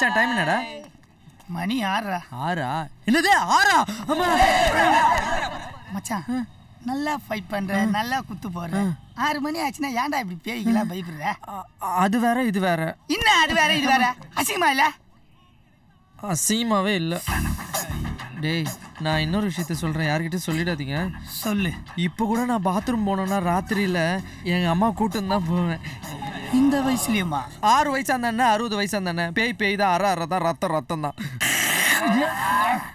மச்சான் டைம் என்னடா? மணி 6:00. 6:00? என்னது 6:00? ஆமா மச்சான், நல்லா ஃபைட் பண்ற, நல்லா குத்து போற. 6 மணி ஆச்சுன்னா ஏன்டா இப்படி பேய்க்கலாம் பயப்படுற? அது வேற இது வேற. என்ன அது வேற இது வேற? அசிங்கமா இல்ல? அசிங்கமாவே இல்ல. டேய், நான் இன்னொரு விஷயத்த சொல்கிறேன், யார்கிட்டையும் சொல்லிடாதீங்க. சொல்லு. இப்போ கூட நான் பாத்ரூம் போனோன்னா ராத்திரியில் எங்கள் அம்மா கூட்டம் தான் போவேன். இந்த வயசுலேயுமா? 6 வயசாக இருந்தானே, 60 வயசாக இருந்தானே. பேய் பேய் தான், அற அற தான், ரத்தம் ரத்தம் தான்.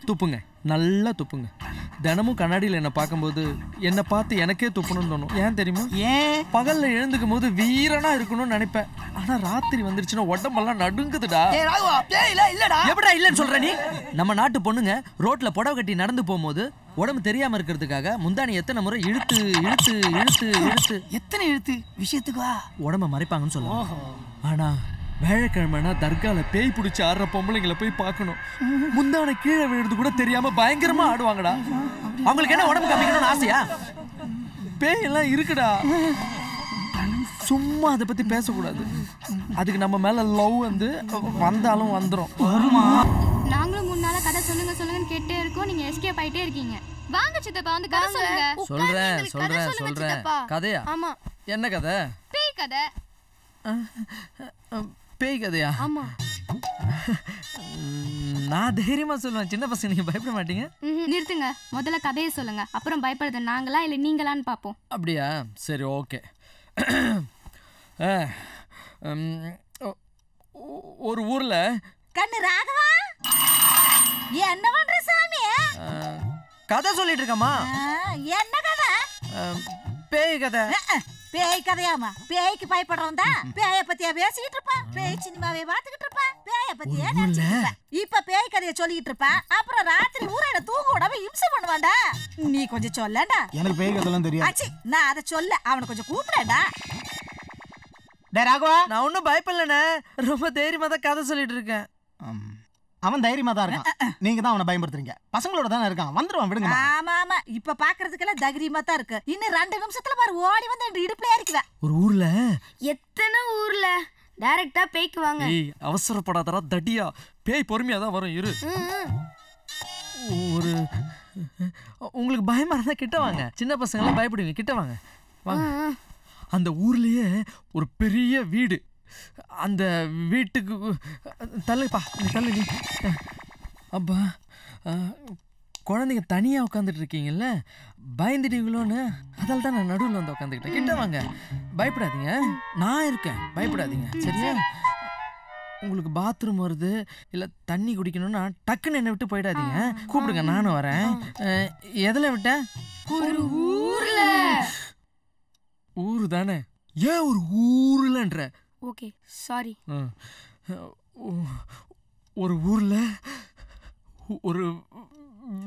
துப்புங்க, நல்லா துப்புங்க. தினமும் கண்ணாடியில் என்னை பார்க்கும்போது என்னை பார்த்து எனக்கே துப்பணும்னு தோணும். ஏன் தெரியுமா? ஏன்? பகலில் எழுந்துக்கும் போது வீரனாக இருக்கணும்னு நினைப்பேன். ஆனால் ராத்திரி வந்துருச்சுன்னா உடம்பெல்லாம் நடுங்குதுடா. எப்படா இல்லைன்னு சொல்கிற நீ? நம்ம நாட்டு பொண்ணுங்க ரோட்டில் புடவை கட்டி நடந்து போகும்போது உடம்பு தெரியாமல் இருக்கிறதுக்காக முந்தானி எத்தனை முறை இழுத்து இழுத்து இழுத்து இழுத்து எத்தனை இழுத்து விஷயத்துக்கா உடம்பை மறைப்பாங்கன்னு சொல்லுவோம். ஆனால் வேலைக்கிழமைனா தர்காவில் பேய் பிடிச்சி ஆடுற பொம்பளைங்களை போய் பார்க்கணும். முந்தானை கீழே விழுறது கூட தெரியாமல் பயங்கரமாக ஆடுவாங்கடா. அவங்களுக்கு என்ன உடம்பு கம்மிக்கணும்னு ஆசையா? பேயெல்லாம் இருக்குடா, சும்மா அதை பற்றி பேசக்கூடாது. அதுக்கு நம்ம மேலே லவ் வந்து வந்தாலும் வந்துடும். நாங்களும் 3 நாளாக கதை சொல்லுங்க சொல்லுங்கன்னு கேட்டே இருக்கோம், நீங்கள் எஸ்கேப் ஆகிட்டே இருக்கீங்க. வாங்க சித்தப்பா, வந்து கதை சொல்லுங்க. சொல்கிறேன் சொல்கிறேன் சொல்கிறேன். கதையா? ஆமாம். என்ன கதை? பேய் கதை. பேய் கதையா? ஆமா. நான் தைரியமா சொல்லுவேன், சின்ன பசங்க நீங்க பயப்பட மாட்டீங்க. நிறுத்துங்க, முதல்ல கதையை சொல்லுங்க, அப்புறம் பயப்படுறது நாங்களா இல்லை நீங்களான்னு பார்ப்போம். அப்படியா? சரி, ஓகே. ஒரு ஊர்ல கண்ணு ராகவா என்ன பண்ற சாமி? கதை சொல்லிட்டு இருக்கமா. என்ன கதை? பேய் கதை. பேய் கதையாமா? பேய்க்கு பயப்படுறவன் தான் பேயை பத்தியா பேசிக்கிட்டு இருப்பான், பேய் சினிமாவே பார்த்துக்கிட்டு இருப்பான், பேயை பத்தியா நினைச்சிட்டு இருப்பான். இப்ப பேய் கதையை சொல்லிக்கிட்டு இருப்பான், அப்புறம் ராத்திரி ஊரையில தூங்க விடாம இம்சை பண்ணுவான்டா. நீ கொஞ்சம் சொல்லடா, எனக்கு பேய் கதைலாம் தெரியும். ஆச்சி, நான் அதை சொல்ல அவனை கொஞ்சம் கூப்பிடடா. டேய் ராகவா, நான் ஒன்னும் பயப்படலண்ணே, ரொம்ப தைரியமா தான் கதை சொல்லிட்டு இருக்கேன். அவன் தைரியமா தான் இருக்கான், நீங்க தான் அவனை பயன்படுத்துறீங்க. பசங்களோட தானே இருக்கான், வந்துருவான், விடுங்க. ஆமா ஆமா, இப்ப பாக்குறதுக்கெல்லாம் தைரியமா தான் இருக்கு. இன்னும் 2 நிமிஷத்துல பாரு ஓடி வந்து ரெண்டு இடுப்புல இருக்குவேன். ஒரு ஊர்ல எத்தனை ஊர்ல டைரக்டா பேய்க்கு வாங்க. ஏய், அவசரப்படாதடா தடியா, பேய் பொறுமையா தான் வரும். இரு, ஒரு உங்களுக்கு பயமா இருந்தா கிட்ட வாங்க, சின்ன பசங்க எல்லாம் பயப்படுவீங்க, கிட்ட வாங்க வாங்க. அந்த ஊர்லயே ஒரு பெரிய வீடு, அந்த வீட்டுக்கு தள்ளுப்பா தள்ளு. அப்பா, குழந்தைங்க தனியாக உட்காந்துட்டு இருக்கீங்கல்ல, பயந்துட்டீங்களோன்னு அதால் தான் நான் நடுவில் வந்து உட்காந்துக்கிட்டேன். கிட்ட வாங்க, பயப்படாதீங்க, நான் இருக்கேன், பயப்படாதீங்க, சரியா? உங்களுக்கு பாத்ரூம் வருது இல்லை தண்ணி குடிக்கணும்னா டக்குன்னு என்னை விட்டு போயிடாதீங்க, கூப்பிடுங்க, நானும் வரேன். எதில் விட்டேன்? ஒரு ஊரில். ஊர் தானே, ஏன் ஒரு ஊர்லன்ற? Okay, sorry. ஒரு ஊர்ல ஒரு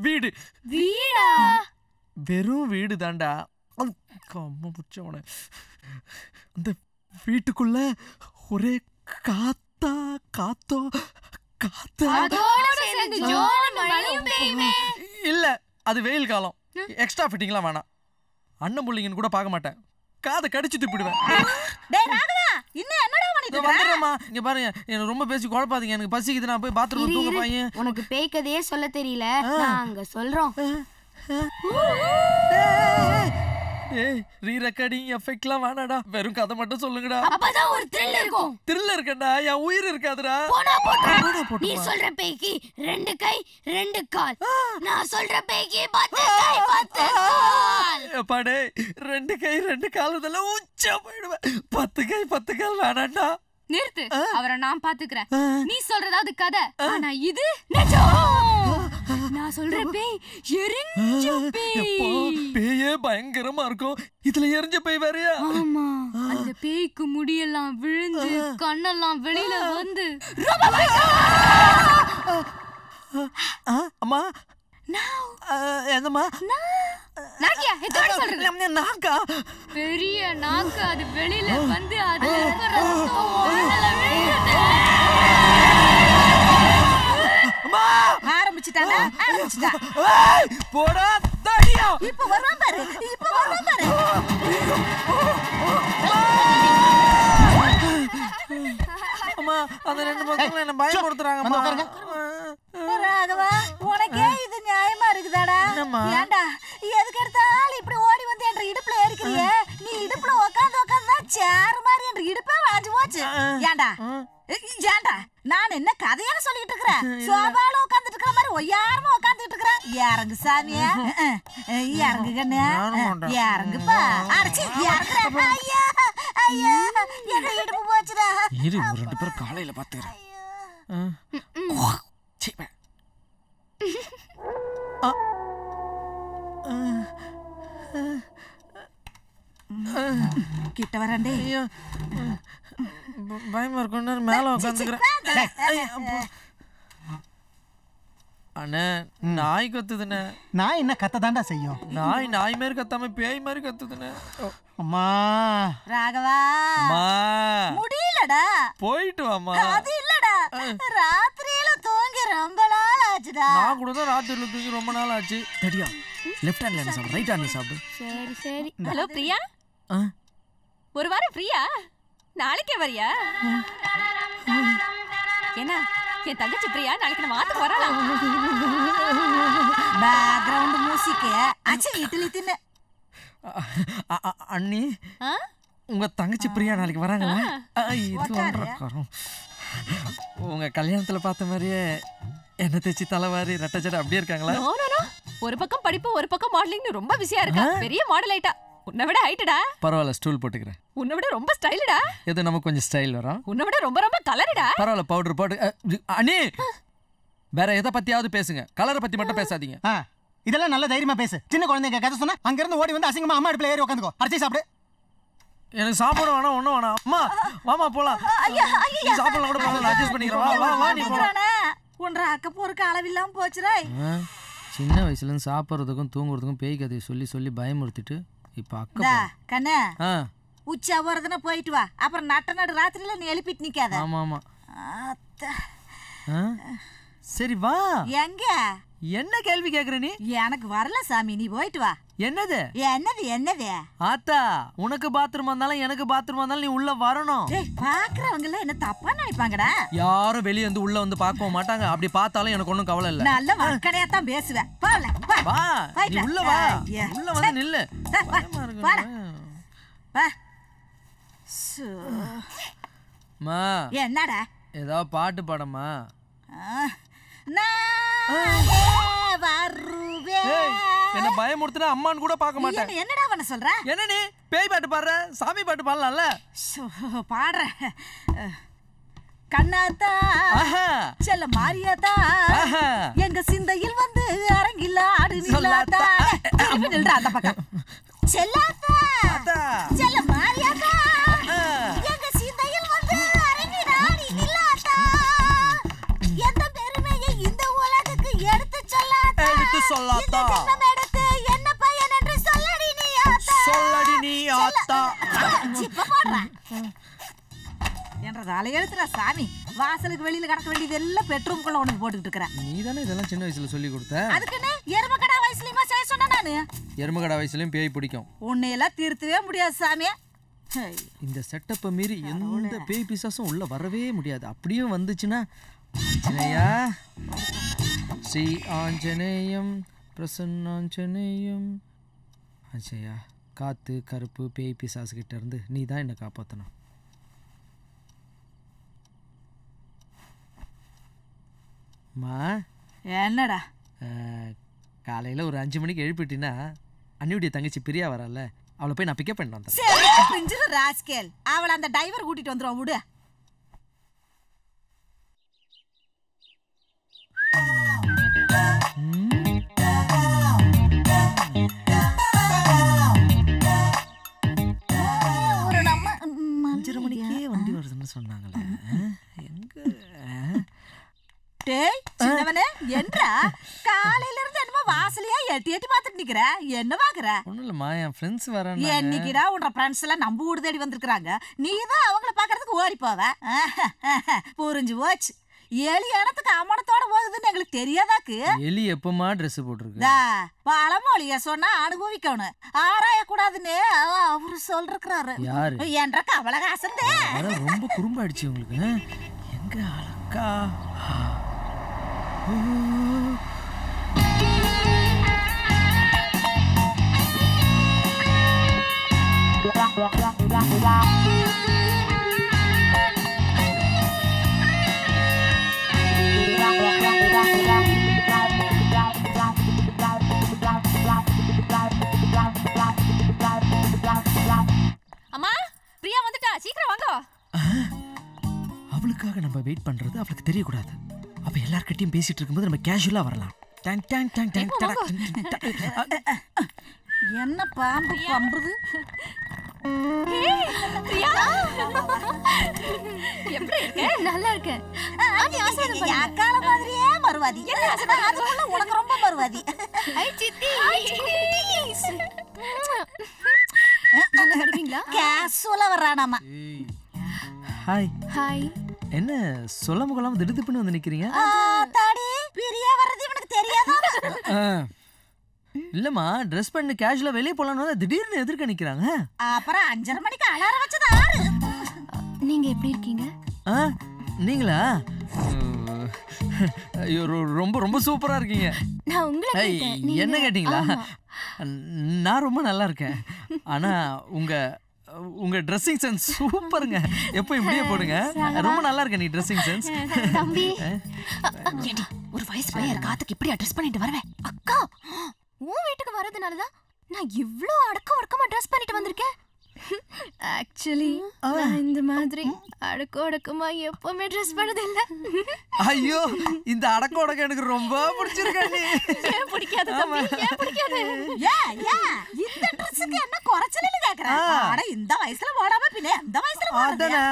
வீடு. வீடா? வெறும் வீடு தாண்டா. அம்மா புடிச்சவன. அந்த வீட்டுக்குள்ள ஒரே காத்தா காத்தோ காத்தா. இல்ல, அது வெயில் காலம், எக்ஸ்ட்ரா ஃபிட்டிங்லாம் வேணாம். அண்ணன் பிள்ளைங்கன்னு கூட பார்க்க மாட்டேன், காதை கடிச்சு துப்பிடுவேன். டேய் ராகவா, இன்னும் என்னடா பண்ணிட்டு இருக்க? வந்துறமா, இங்க பாருங்க, என்ன ரொம்ப பேசி குழப்பாதீங்க, எனக்கு பசிக்குது, நான் போய் பாத்ரூம் தூங்க பாயே. உனக்கு பேய் கதையே சொல்ல தெரியல, நாங்க சொல்றோம். டேய், ரீ ரெக்கார்டிங் எஃபெக்ட்லாம் வேணாடா, வெறும் கதை மட்டும் சொல்லுங்கடா, அப்பதான் ஒரு த்ரில் இருக்கும். த்ரில் இருக்கடா, என் உயிர் இருக்காதுடா. போடா போடா, நீ சொல்ற பேய்க்கு 2 கை 2 கால், நான் சொல்ற பேய்க்கு 10 கை 10 கால். பாடே, 2 கை 2 கால் இதெல்லாம் உச்சா போயிடுவேன். 10 கை 10 கால் வேணாண்டா. நிறுத்து, அவரை நான் பாத்துக்கிறேன். நீ சொல்றதாவது கதை, ஆனா இது நான் சொல்ற பேய் எரிஞ்ச பேய். பேயே பயங்கரமா இருக்கும், இதுல எரிஞ்ச பேய் வேறயா? ஆமா, அந்த பேய்க்கு முடியெல்லாம் விழுந்து கண்ணெல்லாம் வெளியில வந்து அம்மா. என்னம்மா நாக்கியா? எத்தனை சொல்றது? நாக்கா, பெரிய நாக்கு, அது வெளியில வந்து அது ஆரம்பிச்சுட்டானா? ஆரம்பிச்சுட்டா. ஏய் போடா தடியா, இப்போ வரான் பாரு, இப்போ வரான் பாரு. அம்மா அந்த ரெண்டு பசங்களும் என்ன பயமுறுத்துறாங்கம்மா. ராகவா உனக்கே இது நியாயமா இருக்குதாடா? ஏண்டா எதுக்கு எடுத்தாலும் இப்படி ஓடி வந்து என்ற இடுப்புல ஏறிக்கிறியே? நீ இடுப்புல உக்காந்து உக்காந்துதான் சேர் மாதிரி என்ற இடுப்பே வளைஞ்சு போச்சு. ஏண்டா ஏண்டா நான் என்ன கதையான சொல்லிட்டு இருக்கிறேன்? சோபால உட்காந்துட்டு இருக்கிற மாதிரி ஒய்யாரமா உட்காந்துட்டு இருக்கிறேன். இறங்கு சாமிய, இறங்கு கண்ணு, இறங்குப்பா. அடிச்சு இறங்குற. ஐயா ஐயா என்ற இடுப்பு போச்சுடா. இரு ஒரு ரெண்டு பேரும் காலையில பாத்துக்கிறேன். கிட்ட வரண்டே, பயமா இருக்கும். மேல உட்காந்துக்கிறேன். அண்ணே நாய் கத்துதுண்ணே. நாய் என்ன கத்த தாண்டா செய்யும்? நாய் நாய் மாதிரி கத்தாம பேய் மாதிரி கத்துதுண்ணே. அம்மா ராகவா முடியலடா, போயிட்டு வாமா. அது இல்லடா, ராத்திரியில தூங்கி ரொம்ப நாள் ஆச்சுடா. நான் கூட தான் ராத்திரியில தூங்கி ரொம்ப நாள் ஆச்சு. சரியா லெஃப்ட் ஹேண்ட்ல என்ன சாப்பிடு, ரைட் ஹேண்ட்ல சாப்பிடு. சரி சரி. ஹலோ பிரியா, ஒரு வாரம் ஃப்ரீயா? நாளைக்கே வரியா? என்ன என் தங்கச்சி பிரியா நாளைக்கு நம்ம ஆத்துக்கு வரலாம். பேக்ரவுண்ட் மியூசிக்கே அச்சி இட்லி தின்ன. அண்ணி உங்க தங்கச்சி பிரியா நாளைக்கு வராங்களா? உங்க கல்யாணத்துல பார்த்த மாதிரியே என்ன தேச்சி தலைவாரி ரெட்டை ஜட அப்படியே இருக்காங்களா? ஒரு பக்கம் படிப்பு ஒரு பக்கம் மாடலிங்னு ரொம்ப பிஸியா இருக்கா. பெரிய மாடல் ஆயிட்டா. உன்னை விட ஹைட்டடா. பரவாயில்ல ஸ்டூல் போட்டுக்கிறேன். உன்னை விட ரொம்ப ஸ்டைலடா. ஏதோ நமக்கு கொஞ்சம் ஸ்டைல் வரும். உன்னை விட ரொம்ப ரொம்ப கலர்டா. பரவாயில்ல பவுடர் போட்டு. அண்ணி வேற எதை பத்தியாவது பேசுங்க, கலரை பத்தி மட்டும் பேசாதீங்க. இதெல்லாம் நல்ல தைரியமா பேசு. சின்ன குழந்தைங்க கதை சொன்னா அங்க இருந்து ஓடி வந்து அசிங்கமா அம்மா அடுப்புல ஏறி உட்காந்துக்கோ. அரைச்சி சாப்பிடு. எனக்கு சாப்பிட வேணாம், ஒன்றும் வேணாம். அம்மா வாமா போலாம். சாப்பிடலாம் கூட போகலாம், அட்ஜஸ்ட் பண்ணிக்கிறேன். வா வா வா. நீ உன்ற அக்க போருக்கு அளவில்லாம போச்சுராய். சின்ன வயசுல இருந்து சாப்பிட்றதுக்கும் தூங்குறதுக்கும் பேய் கதையை சொல்லி சொல்லி பயமுறுத்திட்டு போயிட்டு வா. அப்புறம் நட்ட நடு ராத்திரியில நீ எழுப்பிட்டு நிக்காத. சரி வா. எங்க என்ன கேள்வி கேக்குற நீ? எனக்கு வரல சாமி, நீ போயிட்டு வா. என்னது என்னது என்னது? ஆத்தா உனக்கு பாத்ரூம் வந்தாலும் எனக்கு பாத்ரூம் வந்தாலும் நீ உள்ள வரணும். பாக்குறவங்கள என்ன தப்பா நினைப்பாங்கடா? யாரும் வெளியே வந்து உள்ள வந்து பார்க்கவும் மாட்டாங்க. அப்படி பார்த்தாலும் எனக்கு ஒன்றும் கவலை இல்லை. நல்ல வக்கடையா தான் பேசுவேன். வா உள்ள வா. உள்ள வந்து நில்லு. மா என்னடா ஏதாவது பாட்டு பாடமா? என்ன பயமுறுத்துனா அம்மான்னு கூட பார்க்க மாட்டேன். என்னடா பண்ண சொல்ற? என்ன நீ பேய் பாட்டு பாடுற? சாமி பாட்டு பாடலாம்ல. பாடுற கண்ணாத்தா செல்ல மாரியாத்தா எங்க சிந்தையில் வந்து அரங்கில ஆடு நில்லாத்தா. நில்றா அந்த பக்கம். செல்லாத்தா செல்ல மாரியாத்தா எங்க சிந்தையில் வந்து அரங்கில ஆடு நில்லாத்தா. எந்த பெருமையை இந்த உலகுக்கு எடுத்து சொல்லாத்தா. எடுத்து சொல்லாத்தா. என்ன பையன் என்று சொல்லடி நீ ஆத்தா. சொல்லடி நீ ஆத்தா. சிப்ப போடுறா என்றது அலையெழுத்துறா சாமி. வாசலுக்கு வெளியில கடக்க வேண்டியது எல்லாம் பெட்ரூம் குள்ள உனக்கு போட்டுக்கிட்டு இருக்கிறேன். நீ தானே இதெல்லாம் சின்ன வயசுல சொல்லி கொடுத்த. அதுக்குன்னு எருமக்கடா வயசுலயுமா செய்ய சொன்ன? நானு எருமக்கடா வயசுலயும் பேய் பிடிக்கும். உன்னை எல்லாம் தீர்த்தவே முடியாது சாமியா. இந்த செட்டப்பை மீறி எந்த பேய் பிசாசும் உள்ள வரவே முடியாது. அப்படியே வந்துச்சுன்னா ஸ்ரீ ஆஞ்சநேயம் பிரசன்னாஞ்சநேயம் அஜயா காத்து கருப்பு பேய் பிசாசு கிட்ட இருந்து நீ தான் என்னை காப்பாற்றணும். என்னடா காலையில ஒரு 5 மணிக்கு எழுப்பிட்டீன்னா அண்ணியுடைய தங்கச்சி பிரியா வரல, அவளை போய் நான் பிக்கப் பண்ண வந்தேன். அவளை அந்த டிரைவர் கூட்டிட்டு வந்துடும் விடு. ஒரு 5:30 மணிக்கே வண்டி வருதுன்னு சொன்னாங்களே எங்க? அனுபவிக்கணும். எங்கே அழகா. அம்மா, பிரியா வந்துட்டா, சீக்கிரம் வாங்க. அவளுக்காக நம்ம வெயிட் பண்றது அவளுக்கு தெரியக்கூடாது. அப்ப எல்லார்கிட்டையும் பேசிட்டு இருக்கும்போது நம்ம கேஷுவலா வரலாம். என்ன பாம்பு பம்புது. நல்லா இருக்கேன். உனக்கு ரொம்ப மருவாதி. என்ன சொல்லாம கொள்ளாம திடுதுப்புன்னு வந்து நிக்கிறீங்க. இல்லம்மா, ட்ரெஸ் பண்ணி கேஷுவலா வெளியே போலான்னு திடீர்னு எதிர்க்க நிக்கிறாங்க. அப்புறம் 5:30 மணிக்கு அலாரம் வச்சது ஆறு. நீங்க எப்படி இருக்கீங்க? நீங்களா? ஐயோ, ரொம்ப ரொம்ப சூப்பரா இருக்கீங்க. நான் உங்களை என்ன கேட்டீங்களா? நான் ரொம்ப நல்லா இருக்கேன். ஆனா உங்க ட்ரெஸ்ஸிங் சென்ஸ் சூப்பருங்க. எப்போ இப்படியே போடுங்க, ரொம்ப நல்லா இருக்கு நீ ட்ரெஸ்ஸிங் சென்ஸ். தம்பி, ஒரு வயசு பையன் காத்துக்கு இப்படி அட்ரஸ் பண்ணிட்டு வரவேன். அக்கா, உன் வீட்டுக்கு வரதுனாலதான் நான் இவ்வளோ அடக்கம் ஒடுக்கமா ட்ரெஸ் பண்ணிட்டு வந்திருக்கேன். ஆக்சுவலி இந்த மாதிரி அடக்க அடக்கமா எப்பவுமே ட்ரெஸ் பண்ணது இல்ல. ஐயோ, இந்த அடக்க அடக்க எனக்கு ரொம்ப பிடிச்சிருக்கு. ஏன் பிடிக்காது தம்பி, ஏன் பிடிக்காது? இந்த ட்ரெஸ்ஸுக்கு என்ன குறைச்சல கேக்குறேன். ஆனா இந்த வயசுல போடாம பின்ன அந்த வயசுல போடுறதா?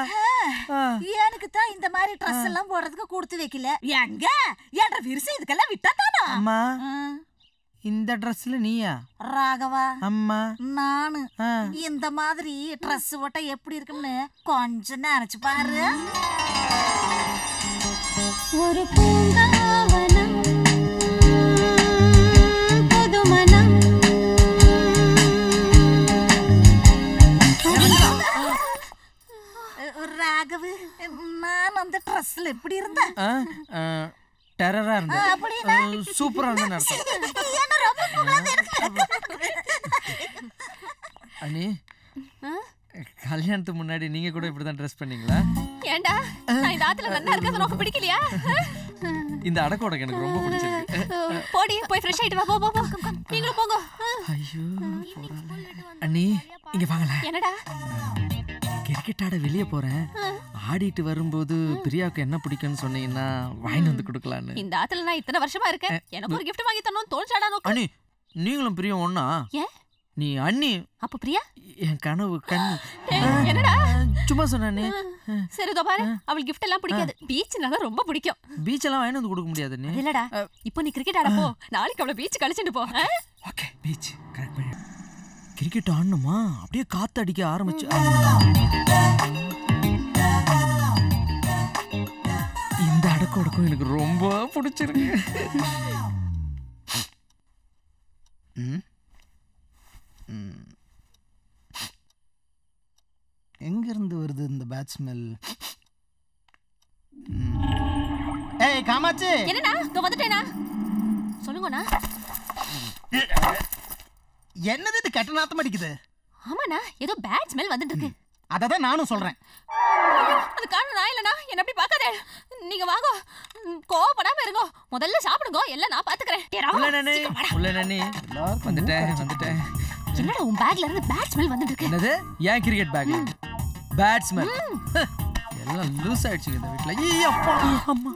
எனக்கு தான் இந்த மாதிரி ட்ரெஸ் எல்லாம் போடுறதுக்கு கொடுத்து வைக்கல. எங்க என்ற விரிசு இதுக்கெல்லாம் விட்டா தானா? அம்மா, இந்த ட்ரெஸ்ல நீயா ராகவா? அம்மா, நானு இந்த மாதிரி ட்ரெஸ் ஓட்ட எப்படி இருக்கும்னு கொஞ்சம் நினைச்சு பாரு. ஒரு பூங்காவனம் புதுமனம். ராகவு, நான் அந்த ட்ரெஸ்ல எப்படி இருந்தேன்? டெரரா இருந்தேன். சூப்பரா இருந்தேன். அண்ணி, கல்யாணத்துக்கு முன்னாடி நீங்க கூட இப்படிதான் ட்ரெஸ் பண்ணீங்களா? ஏண்டா, நான் இந்த ஆத்துல நல்லா இருக்கது உனக்கு பிடிக்கலையா? இந்த அடக்க உடக்க எனக்கு ரொம்ப பிடிச்சிருக்கு. போடி, போய் ஃப்ரெஷ் ஆயிட்டு வா. போ போ போ, நீங்களும் போங்க. ஐயோ அண்ணி, இங்க வாங்களேன். என்னடா? கிரிக்கெட் ஆட வெளியே போறேன். ஆடிட்டு வரும்போது பிரியாவுக்கு என்ன பிடிக்கும்னு சொன்னீங்கன்னா வாங்கி வந்து கொடுக்கலான்னு. இந்த ஆத்துல நான் இத்தனை வருஷமா இருக்கேன், எனக்கு ஒரு கிஃப்ட் வாங்கி தரணும்னு தோணுச்சாடா? அண்ணி, நீங்களும் பிரியா ஒண்ணா? நீ அண்ணி, அப்ப பிரியா என் கனவு கண்ணு. என்னடா சும்மா சொன்னே? சரி இதோ பாரு, அவளுக்கு கிஃப்ட் எல்லாம் பிடிக்காது, பீச்னால ரொம்ப பிடிக்கும். பீச் எல்லாம் வாங்கி வந்து கொடுக்க முடியாது. நீ இல்லடா, இப்போ நீ கிரிக்கெட் ஆட போ, நாளைக்கு அவளை பீச் கழிச்சுட்டு போ. ஓகே, பீச் கரெக்ட் பண்ணு. கிரிக்கெட் ஆடணுமா? அப்படியே காத்து அடிக்க ஆரம்பிச்சு. இந்த அடக்க உடக்கம் எனக்கு ரொம்ப பிடிச்சிருக்கு. எங்கிருந்து வருது இந்த பேட் ஸ்மெல்? ஏய் காமாச்சி, என்னடா தோ வந்துட்டேனா? சொல்லுங்கண்ணா, என்னது இது கெட்ட நாத்தம் அடிக்குது? ஆமாண்ணா, ஏதோ பேட் ஸ்மெல் வந்துட்டு இருக்கு. அததான் நானும் சொல்றேன். அது காரணம் நான் இல்லண்ணா, என்ன அப்படி பார்க்காதே. நீங்க வாங்க, கோவப்படாம இருங்க, முதல்ல சாப்பிடுங்க, எல்லாம் நான் பாத்துக்கிறேன். வந்துட்டேன். என்னடா உன் பேக்ல இருந்து பேட் ஸ்மெல் வந்துட்டு இருக்கு? என்னது? ஏன் கிரிக்கெட் பேக்ல பேட் ஸ்மெல்? எல்லாம் லூஸ் ஆயிடுச்சுங்க இந்த வீட்டுல. ஐயப்பா அம்மா.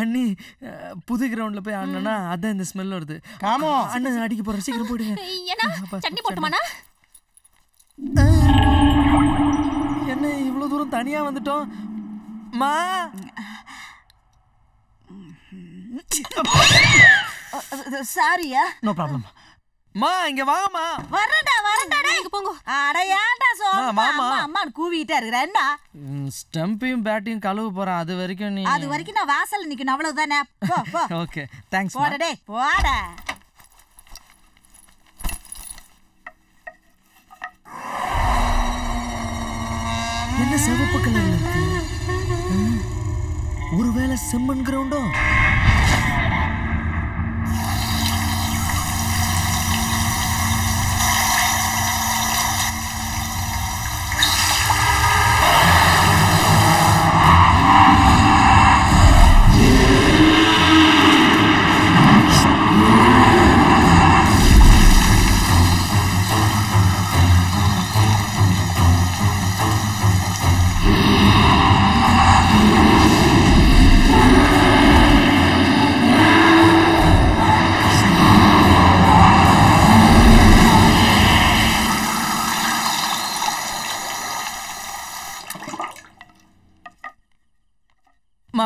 அண்ணி, புது கிரவுண்ட்ல போய் ஆடனா அதான் இந்த ஸ்மெல் வருது. காமோ அண்ணன் அடிக்க போற, சீக்கிரம் போடுங்க. என்ன சட்னி போட்டுமாண்ணா? என்ன இவ்வளவு தூரம் தனியா வந்துட்டோம்? மா, சாரியா. நோ ப்ராப்ளம் மா, இங்க வாங்கம்மா. வரடா வரடா, இங்க போங்க. அட ஏன்டா சோமா மாமா அம்மா கூவிட்டே இருக்கற? என்ன ஸ்டம்பிங் பேட்டிங் கழுவு போற? அது வரைக்கும் நான் வாசல்ல நிக்கணும், அவ்வளவுதானே. போ போ. Okay, thanks. போடா டேய், போடா. என்ன சவுப்பு கலர்ல இருக்கு? ஒருவேளை செம்மன் கிரவுண்டோ?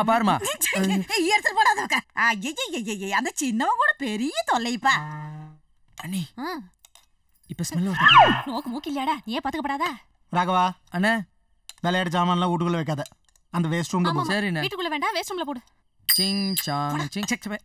பாருமா எடுத்துட்டு போடாத அந்த சின்னவன் கூட பெரிய தொல்லைப்பா. அண்ணி இப்ப ஸ்மெல் நோக்கு மூக்கு இல்லையாடா, நீ ஏன் பாத்துக்கப்படாதா? ராகவா அண்ணே, விளையாட ஜாமான்லாம் வீட்டுக்குள்ள வைக்காத, அந்த வேஸ்ட் ரூம்ல போடு. சரி வீட்டுக்குள்ள வேண்டாம், வேஸ்ட் ரூம்ல போடு. சிங் சாங் சிங் சக் சபே.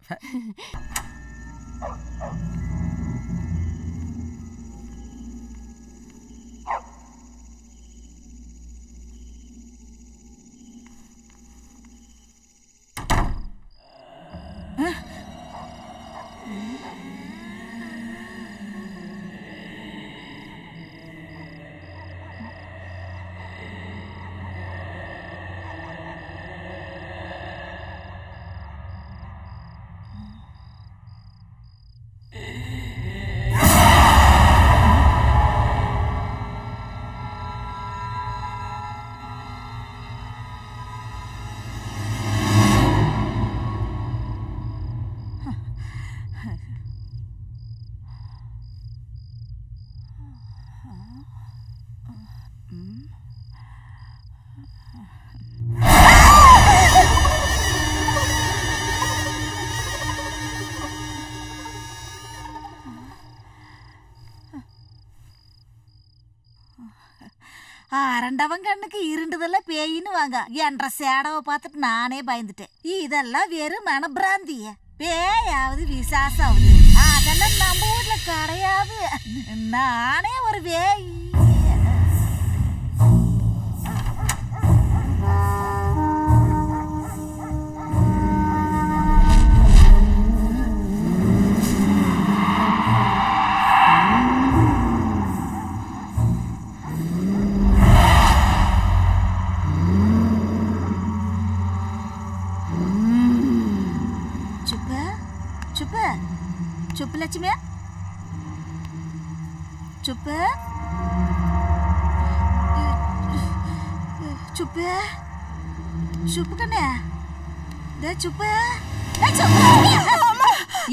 ஆரண்டவன் கண்ணுக்கு இருண்டதெல்லாம் பேயின்னு வாங்க என்ற சேடவை பார்த்துட்டு நானே பயந்துட்டேன். இதெல்லாம் வெறும் மனப்பிராந்திய, பேயாவது விசாசாவது அதெல்லாம் நம்ம ஊர்ல கிடையாது. நானே ஒரு பேய். லட்சுமியா சுப்பு சுப்பு சுப்பு கண்ணே சுப்பு.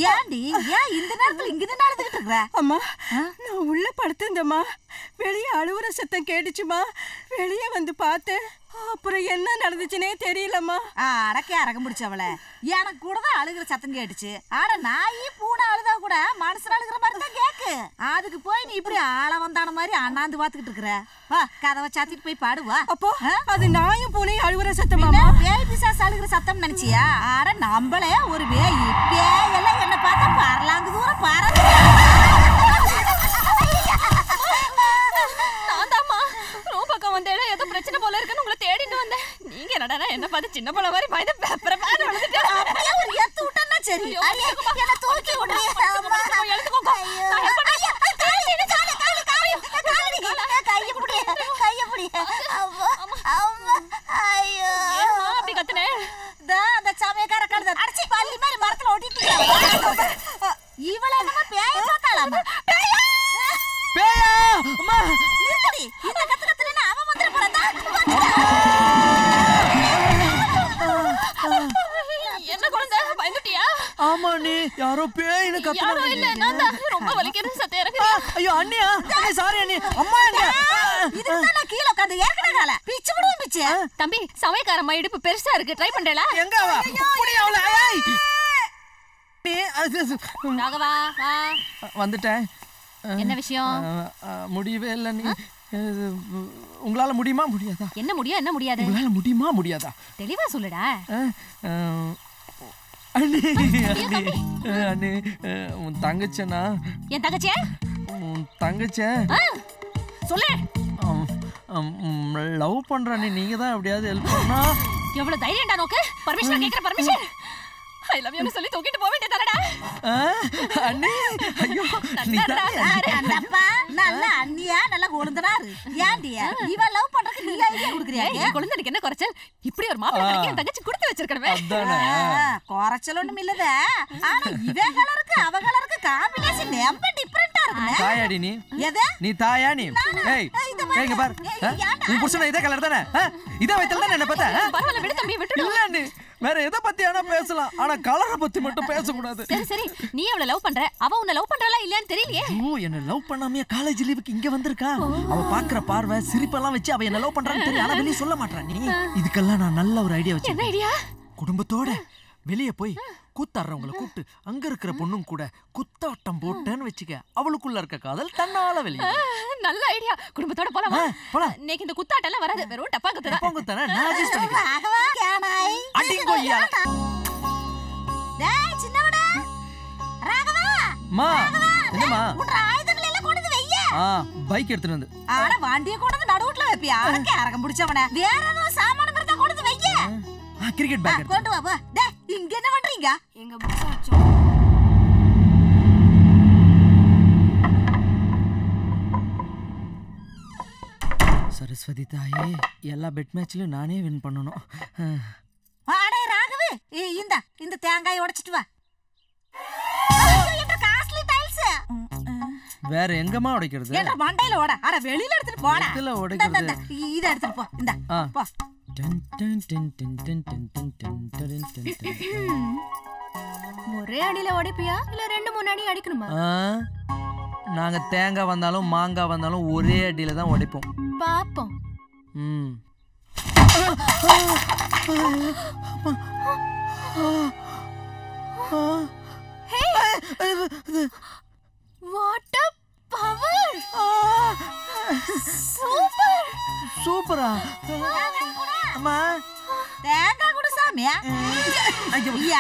ஏன்டி ஏன் இந்த நேரத்துல இங்கதான் நடந்துகிட்டு இருக்கிற? அம்மா நான் உள்ள படுத்திருந்தம்மா, வெளியே அழுவுற சத்தம் கேட்டுச்சுமா, வெளியே வந்து பார்த்தேன். அப்புறம் என்ன நடந்துச்சுன்னே தெரியலம்மா. அடக்கே அடக்க முடிச்சவளே, எனக்கு கூட தான் அழுகிற சத்தம் கேட்டுச்சு. ஆட நாயி பூனை அழுதா கூட மனசுல அழுகிற மாதிரி தான் கேக்கு. அதுக்கு போய் நீ இப்படி ஆள வந்தான மாதிரி அண்ணாந்து பாத்துக்கிட்டு இருக்கிற. வா கதவை சாத்திட்டு போய் பாடுவா. அப்போ அது நாயும் பூனையும் அழுகிற சத்தமா? பேய் பிசாசு அழுகிற சத்தம் நினைச்சியா? ஆட நம்மளே ஒரு பேய். பேயெல்லாம் என்ன பார்த்தா பரலாங்க தூரம் பரல. என்ன பார்த்து சின்ன பிள்ளை மாதிரி பயந்து பேப்பர் விழுந்துட்டு அப்படியே ஒரு எத்து விட்டேன்னா சரி. என்ன தூக்கி விடுறியே? அப்படி கத்துனே அந்த சமயக்கார கழுத அடிச்சு பள்ளி மாதிரி மரத்துல ஓட்டிட்டு இவளை என்னமா பேய பார்த்தாளாமா? இந்த கத்து கத்துனா அவன் வந்துட்டு போறதா? என்ன குழந்தை பயந்துட்டியா? ஆமா நீ யாரோ பேயின கத்துறா. யாரோ இல்ல நான் தான். ரொம்ப வலிக்குது சத்தம் இருக்கு. ஐயோ அண்ணியா, அண்ணே சாரி அண்ணே. அம்மா எங்க? இதுதான கீழ உட்கார்ந்து ஏறக்கடல பிச்சு விடுவோம் பிச்சு. தம்பி சமயக்காரமா இடுப்பு பெருசா இருக்கு, ட்ரை பண்றேளா? எங்க வா புடி அவள. ஏய் நீ நாகவா வா. வந்துட்டேன். என்ன விஷயம்? முடியவே இல்ல நீ. உங்களால முடியுமா முடியாதா? என்ன முடியும் என்ன முடியாது? உங்களால முடியுமா முடியாதா? தெளிவா சொல்லுடா. உன் தங்கச்சனா? என் தங்கச்சியா? உன் தங்கச்ச சொல்லு. லவ் பண்றே, நீங்க தான் எப்படியாவது ஹெல்ப் பண்ணா. எவ்வளவு தைரியம்டா நோக்கு பர்மிஷன் கேக்குற பர்மிஷன் ஐ லவ் யூ சொல்லி தூக்கிட்டு போக வேண்டியதானடா அண்ணே ஐயோ நீடா அந்த அப்பா நல்ல அண்ணியா நல்ல குழந்தனாரு ஏண்டியா இவ லவ் பண்றதுக்கு நீ ஐடியா குடுக்குறியா குழந்தனுக்கு என்ன குறைச்சல் இப்படி ஒரு மாப்பிள்ளை கிடைக்க தங்கச்சி கொடுத்து வச்சிருக்கணுமே அதானே குறைச்சல் ஒண்ணும் இல்லடா ஆனா இவ கலருக்கு அவ கலருக்கு காம்பினேஷன் ரொம்ப டிஃபரண்டா இருக்குடா தாயாடி நீ எது நீ தாயா நீ ஏய் கேங்க பார் நீ புருஷனா இதே கலர் தானே இதே வயத்துல தான என்ன பார்த்தா பரவால விடு தம்பி விட்டுடு இல்ல நீ வேற எதை பத்தியானா பேசலாம் ஆனா கலரை பத்தி மட்டும் பேச கூடாது சரி சரி நீ அவளை லவ் பண்ற அவ உன்னை லவ் பண்றலா இல்லன்னு தெரியலையே ஓ என்ன லவ் பண்ணாமயே காலேஜ் லீவுக்கு இங்க வந்திருக்கா அவ பாக்குற பார்வை சிரிப்பெல்லாம் வச்சு அவ என்ன லவ் பண்றான்னு தெரியல ஆனா வெளிய சொல்ல மாட்டறா நீ இதுக்கெல்லாம் நான் நல்ல ஒரு ஐடியா வச்சேன் என்ன ஐடியா குடும்பத்தோட வெளிய போய் கூத்தாடுறவங்களை கூப்பிட்டு அங்க இருக்கிற பொண்ணும் கூட குத்தாட்டம் போட்டேன்னு வச்சுக்க அவளுக்குள்ள இருக்க காதல் தன்னால வெளியே நல்ல ஐடியா குடும்பத்தோட போலாமா இன்னைக்கு இந்த குத்தாட்டெல்லாம் வராது வெறும் டப்பாங்குத்தானே நான் அட்ஜஸ்ட் பண்ணிக்கிறேன் ராகவா கேனாய் அடிங்கோய்யா டேய் சின்னவடா ராகவா அம்மா என்னம்மா உன் ஆயுதங்களை எல்லாம் கொண்டு வந்து வையே பைக் எடுத்துட்டு வந்து அட வாண்டியே கொண்டு வந்து நடுவுட்ல வைப்பியா அடக்க அரகம் பிடிச்சவனே வேற ஏதோ சாமானங்க இருந்தா கொண்டு வந்து வையே கிரிக்கெட் பேட் கொண்டு வா போ டேய் இங்க என்ன பண்றீங்க எங்க புக்ஸ் வச்சோம் சரஸ்வதி தாயே எல்லா பெட் மேட்ச்லயும் நானே வின் பண்ணனும் அடே ராகவே இந்த இந்த தேங்காயை உடைச்சிட்டு வா இந்த காஸ்ட்லி டைல்ஸ் வேற எங்கமா உடைக்கிறது ஏடா மண்டையில ஓட அட வெளியில எடுத்துட்டு போடா இதுல உடைக்கிறது இத எடுத்துட்டு போ இந்த போ ஒரே அடியில உடைப்பியா இல்ல ரெண்டு மூணு அடி அடிக்கணுமா நாங்க தேங்காய் வந்தாலும் மாங்காய் வந்தாலும் ஒரே அடியில தான் உடைப்போம் பாப்போம் வாட் அ பவர் சூப்பர் சூப்பரா அம்மா தேங்காய் குடு சாமியா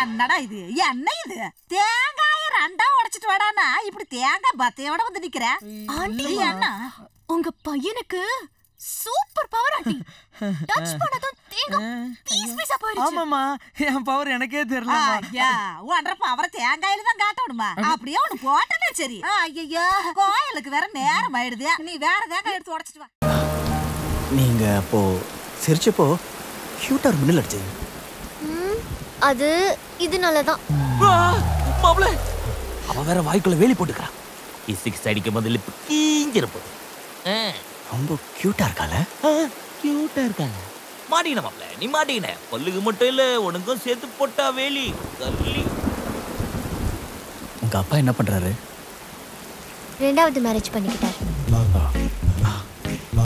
என்னடா இது என்ன இது தேங்காயை ரெண்டா உடைச்சிட்டு வாடானா இப்படி தேங்காய் பத்தையோட வந்து நிக்கிற ஆண்டி அண்ணா உங்க பையனுக்கு சூப்பர் பவர் ஆண்டி டச் பண்ணதும் தேங்காய் பீஸ் பீஸா போயிடுச்சு ஆமாமா என் பவர் எனக்கே தெரியல ஐயா உன்ற பவர் தேங்காயில தான் காட்டணுமா அப்படியே ஒன்னு போட்டதே சரி ஐயோ கோயிலுக்கு வேற நேரம் ஆயிடுது நீ வேற தேங்காய் எடுத்து உடைச்சிட்டு வா நீங்க அப்போ சிரிச்சப்போ கியூட்டா மின்னல் அடிச்சது அது இது நல்லதான் மாப்ளே அவ வேற வாய்க்குள்ள வேலி போட்டுக்கறா இசிக்ஸ் அடிக்கும் போது லிப் கீஞ்சிரப்போது ரொம்ப கியூட்டா இருக்கால கியூட்டா இருக்காங்க மாட்டின மாப்ளே நீ மாட்டின பல்லுக்கு மட்டும் இல்ல உனக்கும் சேர்த்து போட்டா வேலி கல்லி உங்க அப்பா என்ன பண்றாரு ரெண்டாவது மேரேஜ் பண்ணிக்கிட்டாரு